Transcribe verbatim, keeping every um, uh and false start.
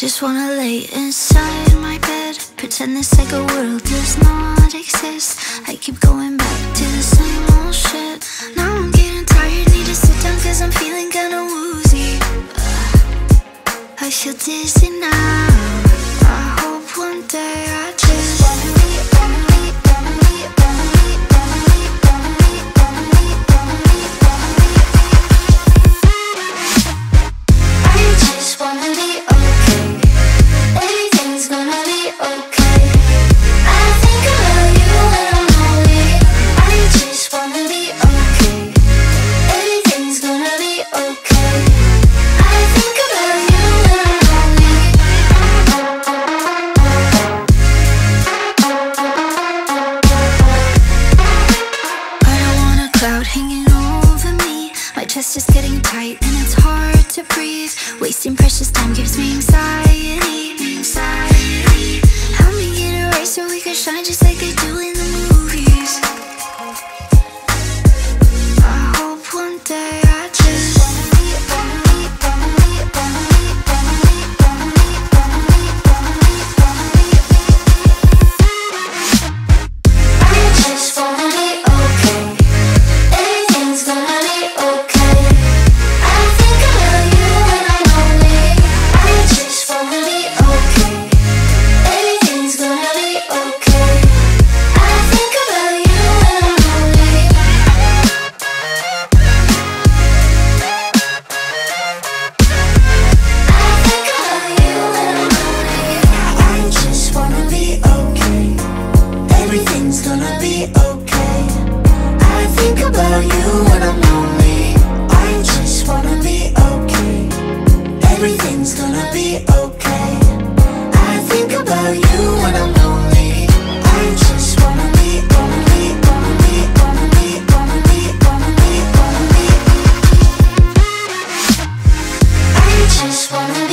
just wanna lay inside my bed, pretend this like a world does not exist. I keep going back to the same old shit. Now I'm getting tired, need to sit down cause I'm feeling kinda woozy. I feel dizzy now. I hope one day I just wanna be, wanna be, wanna be, wanna be, wanna be, wanna be, wanna be, wanna be. I just wanna be okay. Everything's gonna be okay. I think about you when I'm lonely. I just wanna be okay. Everything's gonna be okay. I think about you. Hanging over me, my chest is getting tight and it's hard to breathe. Wasting precious time gives me anxiety, anxiety. Help me get a race so we can shine just like they do in the movies. I hope one day I just wanna be, wanna be, wanna be, wanna be, wanna be, wanna be, wanna be, wanna be, wanna be. I just wanna be okay. Just wanna